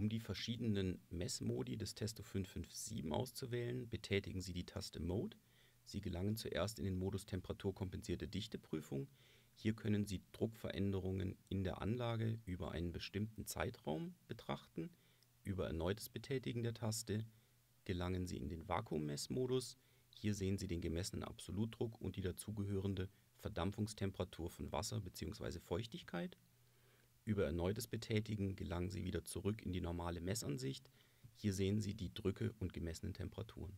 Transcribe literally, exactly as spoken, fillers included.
Um die verschiedenen Messmodi des Testo fünf fünf sieben auszuwählen, betätigen Sie die Taste Mode. Sie gelangen zuerst in den Modus Temperaturkompensierte Dichteprüfung. Hier können Sie Druckveränderungen in der Anlage über einen bestimmten Zeitraum betrachten. Über erneutes Betätigen der Taste gelangen Sie in den Vakuummessmodus. Hier sehen Sie den gemessenen Absolutdruck und die dazugehörende Verdampfungstemperatur von Wasser bzw. Feuchtigkeit. Über erneutes Betätigen gelangen Sie wieder zurück in die normale Messansicht. Hier sehen Sie die Drücke und gemessenen Temperaturen.